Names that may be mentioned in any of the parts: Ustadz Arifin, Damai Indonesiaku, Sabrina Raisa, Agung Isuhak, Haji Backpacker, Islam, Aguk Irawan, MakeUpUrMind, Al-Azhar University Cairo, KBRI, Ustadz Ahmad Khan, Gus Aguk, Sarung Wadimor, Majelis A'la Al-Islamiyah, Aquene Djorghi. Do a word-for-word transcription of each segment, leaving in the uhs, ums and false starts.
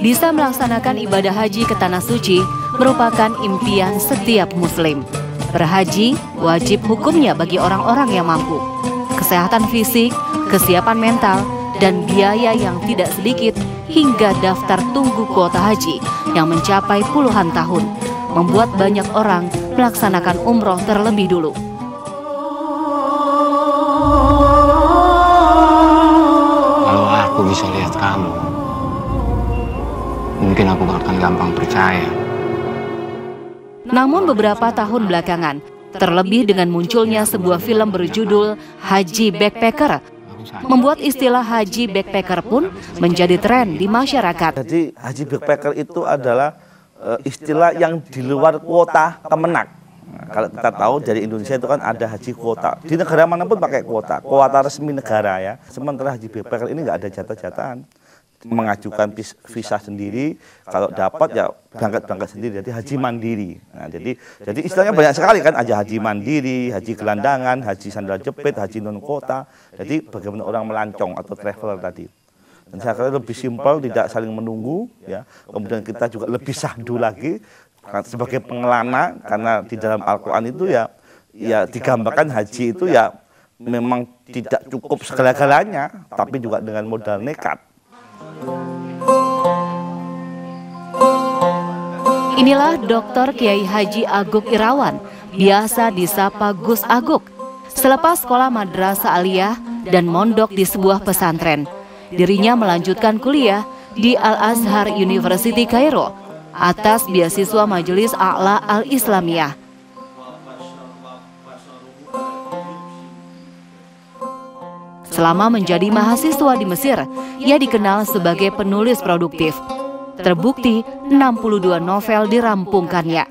bisa melaksanakan ibadah haji ke Tanah Suci merupakan impian setiap muslim. Berhaji wajib hukumnya bagi orang-orang yang mampu. Kesehatan fisik, kesiapan mental, dan biaya yang tidak sedikit hingga daftar tunggu kuota haji yang mencapai puluhan tahun membuat banyak orang melaksanakan umroh terlebih dulu. Aku bisa lihat kamu, mungkin aku bahkan gampang percaya. Namun beberapa tahun belakangan, terlebih dengan munculnya sebuah film berjudul Haji Backpacker, membuat istilah Haji Backpacker pun menjadi tren di masyarakat. Jadi Haji Backpacker itu adalah istilah yang di luar kuota kemenak. Kalau kita tahu dari Indonesia itu kan ada haji kuota. Di negara manapun pakai kuota, kuota resmi negara ya. Sementara Haji Backpacker ini nggak ada jatah-jatahan. Mengajukan visa sendiri, kalau dapat ya berangkat-berangkat sendiri. Jadi haji mandiri. Nah, jadi jadi istilahnya banyak sekali kan, ada haji mandiri, haji gelandangan, haji sandal jepit, haji non kuota. Jadi bagaimana orang melancong atau traveler tadi. Dan saya kira lebih simpel, tidak saling menunggu ya. Kemudian kita juga lebih sahdu lagi sebagai pengelana, karena di dalam Al-Quran itu ya ya digambarkan haji itu ya memang tidak cukup segala-galanya, tapi juga dengan modal nekat. Inilah Doktor Kiai Haji Aguk Irawan, biasa disapa Gus Aguk. Selepas sekolah madrasah aliyah dan mondok di sebuah pesantren, dirinya melanjutkan kuliah di Al-Azhar University Cairo atas beasiswa Majelis A'la Al-Islamiyah. Selama menjadi mahasiswa di Mesir, ia dikenal sebagai penulis produktif. Terbukti enam puluh dua novel dirampungkannya.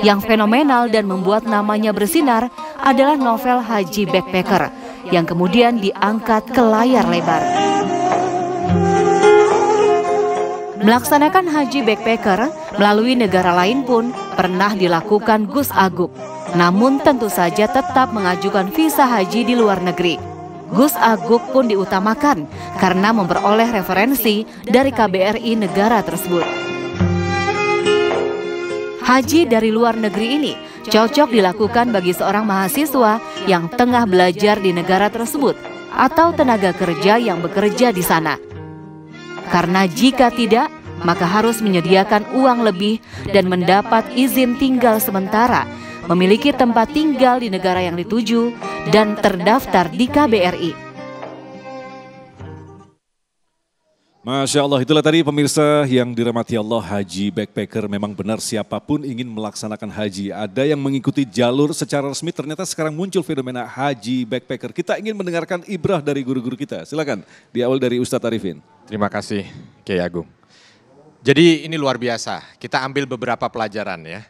Yang fenomenal dan membuat namanya bersinar adalah novel Haji Backpacker yang kemudian diangkat ke layar lebar. Melaksanakan Haji Backpacker melalui negara lain pun pernah dilakukan Gus Aguk. Namun tentu saja tetap mengajukan visa haji di luar negeri. Gus Aguk pun diutamakan karena memperoleh referensi dari K B R I negara tersebut. Haji dari luar negeri ini cocok dilakukan bagi seorang mahasiswa yang tengah belajar di negara tersebut atau tenaga kerja yang bekerja di sana. Karena jika tidak, maka harus menyediakan uang lebih dan mendapat izin tinggal sementara, memiliki tempat tinggal di negara yang dituju, dan terdaftar di K B R I. Masya Allah, itulah tadi pemirsa yang dirahmati Allah, Haji Backpacker. Memang benar siapapun ingin melaksanakan haji. Ada yang mengikuti jalur secara resmi, ternyata sekarang muncul fenomena Haji Backpacker. Kita ingin mendengarkan ibrah dari guru-guru kita. Silakan, diawali dari Ustadz Arifin. Terima kasih, Kiai Agung. Jadi ini luar biasa, kita ambil beberapa pelajaran ya.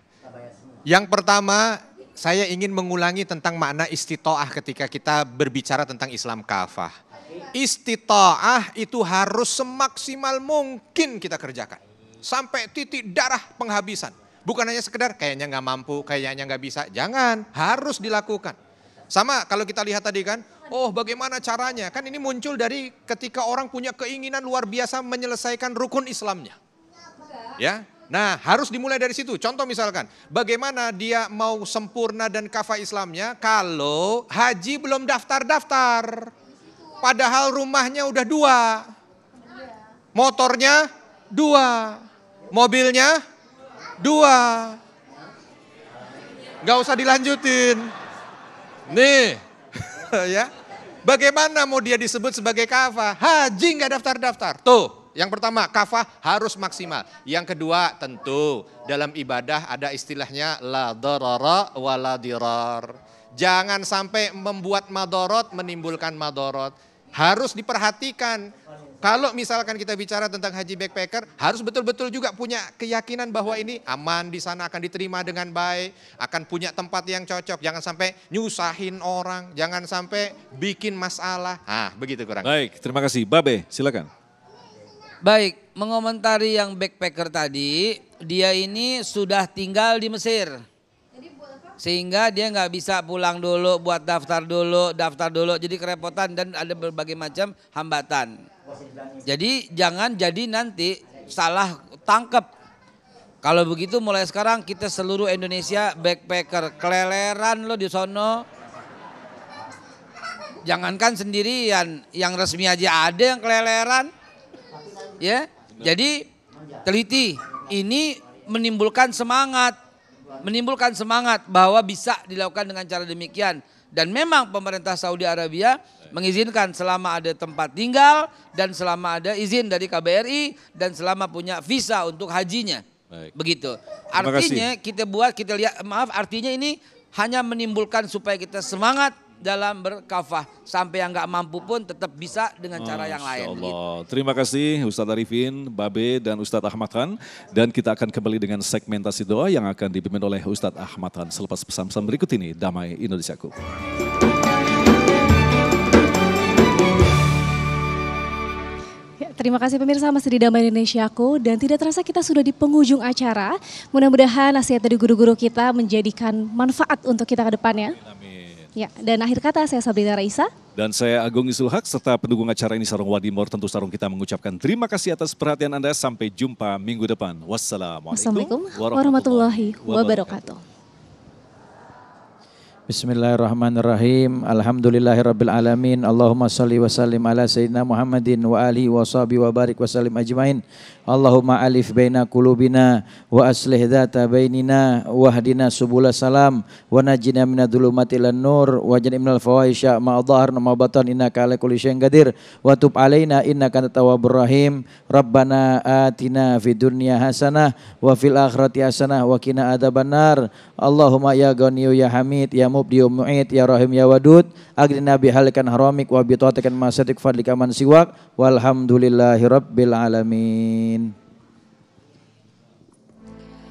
Yang pertama, saya ingin mengulangi tentang makna istitoah ketika kita berbicara tentang Islam kafah. Istita'ah itu harus semaksimal mungkin kita kerjakan. Sampai titik darah penghabisan. Bukan hanya sekedar kayaknya nggak mampu, kayaknya nggak bisa. Jangan, harus dilakukan. Sama kalau kita lihat tadi kan, oh bagaimana caranya? Kan ini muncul dari ketika orang punya keinginan luar biasa menyelesaikan rukun Islamnya. Ya, nah harus dimulai dari situ. Contoh misalkan, bagaimana dia mau sempurna dan kafah Islamnya kalau haji belum daftar-daftar. Padahal rumahnya udah dua, motornya dua, mobilnya dua. Gak usah dilanjutin. Nih, ya. Bagaimana mau dia disebut sebagai kafah? Haji nggak daftar-daftar. Tuh, yang pertama kafah harus maksimal. Yang kedua tentu dalam ibadah ada istilahnya la darara wa la dirar. Jangan sampai membuat madorot, menimbulkan madorot. Harus diperhatikan. Kalau misalkan kita bicara tentang Haji Backpacker, harus betul-betul juga punya keyakinan bahwa ini aman di sana, akan diterima dengan baik, akan punya tempat yang cocok. Jangan sampai nyusahin orang, jangan sampai bikin masalah. Ah, begitu kurang. Baik, terima kasih. Babe, silakan. Baik, mengomentari yang Backpacker tadi, dia ini sudah tinggal di Mesir. Sehingga dia nggak bisa pulang dulu, buat daftar dulu, daftar dulu. Jadi kerepotan dan ada berbagai macam hambatan. Jadi jangan jadi nanti salah tangkap. Kalau begitu mulai sekarang kita seluruh Indonesia backpacker, keleleran lo di sono. Jangankan sendirian, yang resmi aja ada yang keleleran. Ya, jadi teliti. Ini menimbulkan semangat, menimbulkan semangat bahwa bisa dilakukan dengan cara demikian. Dan memang pemerintah Saudi Arabia mengizinkan selama ada tempat tinggal dan selama ada izin dari K B R I dan selama punya visa untuk hajinya. Baik. Begitu. Artinya kita buat, kita lihat, maaf, artinya ini hanya menimbulkan supaya kita semangat dalam berkafah. Sampai yang nggak mampu pun tetap bisa dengan cara yang lain. Gitu. Terima kasih Ustadz Arifin, Babe, dan Ustadz Ahmad Khan. Dan kita akan kembali dengan segmentasi doa yang akan dipimpin oleh Ustadz Ahmad Khan selepas pesan-pesan berikut ini. Damai Indonesiaku. Terima kasih pemirsa, masih di Damai Indonesiaku, dan tidak terasa kita sudah di penghujung acara. Mudah-mudahan nasihat dari guru-guru kita menjadikan manfaat untuk kita ke depannya. Amin, amin. Ya, dan akhir kata saya Sabrina Raisa. Dan saya Agung Isuhak, serta pendukung acara ini Sarung Wadimor, tentu Sarung kita mengucapkan terima kasih atas perhatian Anda. Sampai jumpa minggu depan. Wassalamualaikum warahmatullahi wabarakatuh. Bismillahirrahmanirrahim. Alhamdulillahirrabbilalamin. Allahumma salli wa sallim ala Sayyidina Muhammadin wa alihi wa sahbihi wa barik wa sallim ajmain. Allahumma alif baina kulubina wa aslih dhata bainina wa ahdina subula salam wa najina minadulumat ilan nur wa janibnal fawaisha ma'adhahar ma'abatan innaka ala kulli syai'in qadir wa tub alaina innaka tawwabur rahim. Rabbana atina fid dunya hasanah wa fil akhirati hasanah wa qina adzabannar. Allahumma ya ghaniyu ya hamid ya Mubdiyu mu'id ya rahim ya wadud. Aghnina bihalikan haramik wa bi ta'atika masatik fadlika man siwak. Walhamdulillahi rabbil alamin.